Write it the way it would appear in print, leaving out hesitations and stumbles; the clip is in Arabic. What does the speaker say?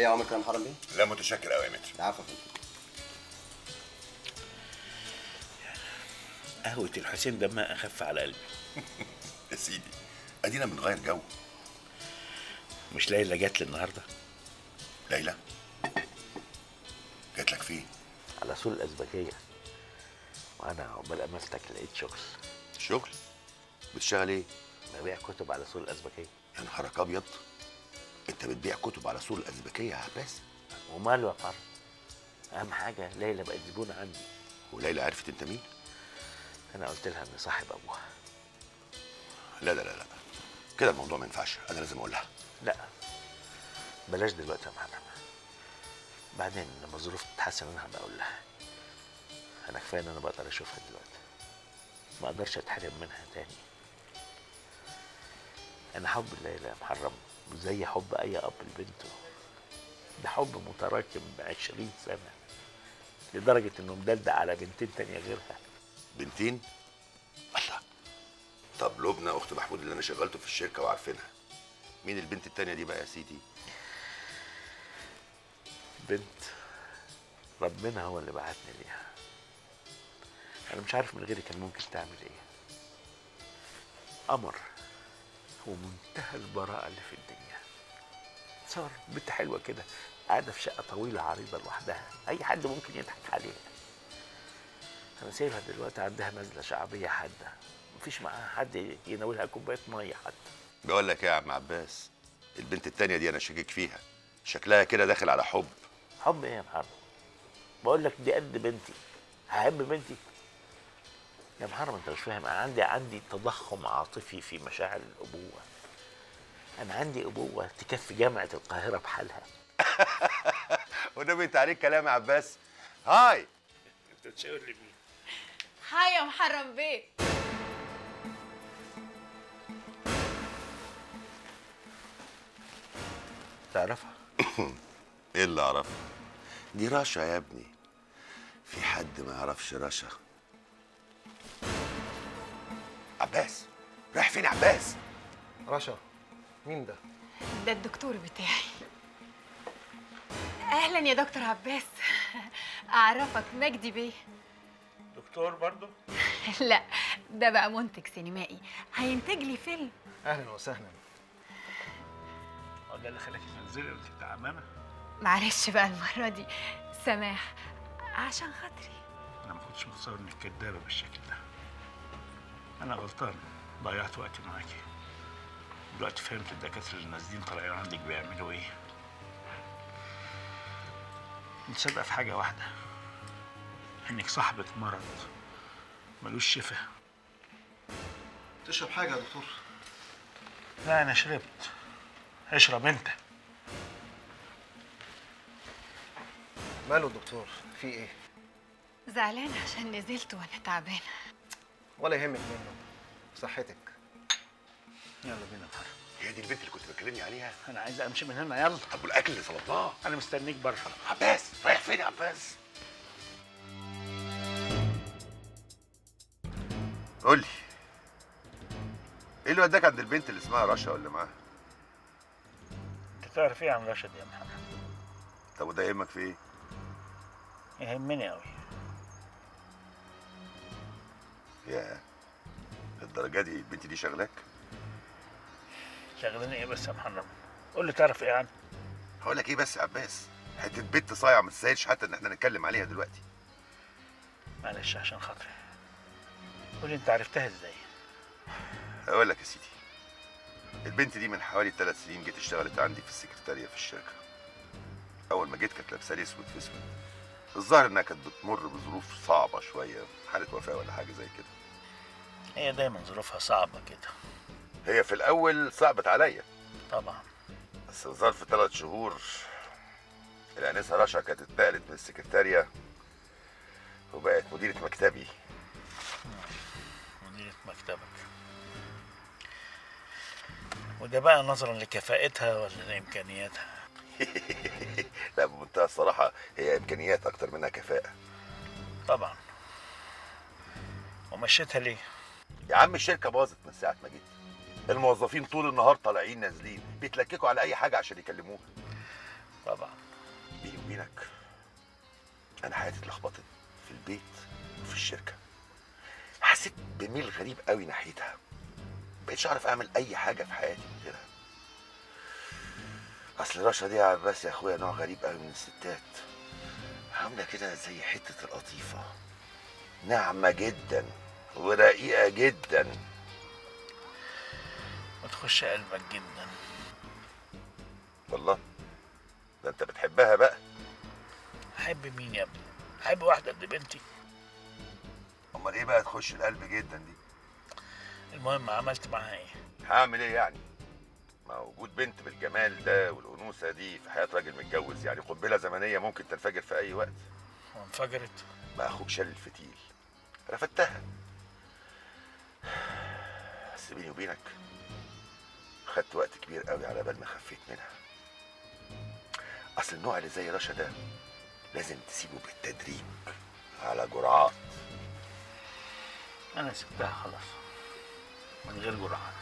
اي عمر كان محرم بيه؟ لا متشكر قوي يا متر. العفو يا فندم. قهوة الحسين دمها اخف على قلبي. يا سيدي ادينا بنغير جو. مش ليلى جات لي النهارده؟ ليلى؟ جات لك فين؟ على سوق الازبكيه. وانا عقبال امستك لقيت شغل. شغل؟ بتشتغل ايه؟ ببيع كتب على سوق الازبكيه. يا نهارك ابيض، انت بتبيع كتب على سوق الازبكيه يا عباس؟ وماله يا حر، اهم حاجه ليلى بقت زبونه عندي. وليلى عرفت انت مين؟ انا قلت لها ان صاحب ابوها. لا لا لا لا كده الموضوع ما ينفعش، انا لازم اقول لها. لا بلاش دلوقتي يا معلم، بعدين لما الظروف تتحسن انا هبقى اقول لها. انا كفايه ان انا بقدر اشوفها دلوقتي، ما اقدرش اتحرم منها تاني. انا حب ليلى يا محرم زي حب اي اب لبنته، ده حب متراكم 20 سنه لدرجه انه مدلدق على بنتين تانيه غيرها. بنتين؟ الله. طب لبنى اخت محمود اللي انا شغلته في الشركه وعارفينها، مين البنت التانيه دي بقى يا سيدي؟ بنت ربنا هو اللي بعتني ليها، انا مش عارف من غيري كان ممكن تعمل ايه. قمر ومنتهى البراءه اللي في الدنيا، صار بنت حلوه كده قاعده في شقه طويله عريضه لوحدها، اي حد ممكن يضحك عليها. انا سايبها دلوقتي عندها نزله شعبيه حاده، مفيش معاها حد يناولها كوبايه ميه حتى. بقول لك ايه يا عم عباس، البنت التانيه دي انا شاكك فيها، شكلها كده داخل على حب. حب ايه يا محرم؟ بقول لك دي قد بنتي، هحب بنتي؟ يا محرم انت مش فاهم، انا عندي تضخم عاطفي في مشاعر الابوه. انا عندي ابوه تكفي جامعه القاهره بحالها. والنبي انت عليك كلام يا عباس. هاي انت بتشاور لمين؟ هاي يا محرم بيه. تعرفها؟ ايه اللي اعرفها؟ دي رشا يا ابني، في حد ما يعرفش رشا؟ عباس رايح فين؟ عباس رشا مين ده؟ ده الدكتور بتاعي. اهلا يا دكتور عباس. اعرفك مجدي بيه. دكتور برضه؟ لا ده بقى منتج سينمائي، هينتج لي فيلم. اهلا وسهلا. ده اللي خلاكي تنزلي وانت تعبانه؟ معلش بقى المره دي سماح عشان خاطري. انا ما كنتش متصور انك كدابه بالشكل ده، انا غلطان ضيعت وقتي معاكي. دلوقتي فهمت الدكاتره اللي نازلين طالعين عندك بيعملوا ايه. متصدقه في حاجه واحده، انك صاحبه مرض ملوش شفاء. تشرب حاجه يا دكتور؟ لا انا شربت، اشرب انت. ماله الدكتور؟ في ايه؟ زعلان عشان نزلت وانا تعبانه. ولا يهمك منه، صحتك. يلا بينا يا. هي دي البنت اللي كنت بتكلمني عليها؟ انا عايز امشي من هنا. يلا. طب والاكل اللي طلبناه؟ انا مستنيك بره. عباس رايح فين يا عباس؟ قول لي ايه اللي وداك عند البنت اللي اسمها رشا واللي معاها؟ تعرف ايه عن رشا دي يا محمد؟ طب وده يهمك في ايه؟ يهمني قوي. ياه الدرجه دي البنت دي شغلاك؟ شغلاني ايه بس يا محمد؟ قول لي تعرف ايه عنها؟ هقول لك ايه بس يا عباس، حته بنت صايعه ما تستاهلش حتى ان احنا نتكلم عليها دلوقتي. معلش عشان خاطري قول لي انت عرفتها ازاي؟ هقول لك يا سيدي، البنت دي من حوالي 3 سنين جيت اشتغلت عندي في السكرتارية في الشركة. أول ما جيت كانت لابسة لي أسود في أسود، الظاهر إنها كانت بتمر بظروف صعبة شوية، حالة وفاة ولا حاجة زي كده. هي دايما ظروفها صعبة كده. هي في الأول صعبت عليا طبعا، بس ظرف 3 شهور الأنسة رشا كانت اتنقلت من السكرتارية وبقت مديرة مكتبي. مديرة مكتبك، وده بقى نظرا لكفاءتها ولا لامكانياتها؟ لا بمنتهى الصراحه هي امكانيات اكتر منها كفاءه. طبعا. ومشيتها ليه؟ يا عم الشركه باظت من ساعه ما جيت، الموظفين طول النهار طالعين نازلين بيتلككوا على اي حاجه عشان يكلموها. طبعا. بيني وبينك انا حياتي اتلخبطت في البيت وفي الشركه. حسيت بميل غريب قوي ناحيتها، مبقتش اعرف اعمل اي حاجه في حياتي من غيرها. اصل رشا دي يا عباس يا اخويا نوع غريب قوي من الستات، عامله كده زي حته القطيفه، ناعمه جدا ورقيقه جدا، وتخش قلبك جدا. والله ده انت بتحبها بقى. احب مين يا ابني؟ احب واحده قد بنتي. امال ايه بقى تخش القلب جدا دي؟ المهم عملت معاها ايه؟ هعمل ايه يعني؟ ما وجود بنت بالجمال ده والانوثه دي في حياه راجل متجوز يعني قنبله زمنيه ممكن تنفجر في اي وقت. وانفجرت؟ ما اخوك شال الفتيل، رفدتها. بس بيني وبينك خدت وقت كبير قوي على بال ما خفيت منها. اصل النوع اللي زي رشا ده لازم تسيبه بالتدريج على جرعات. انا سبتها خلاص من غير جرعات.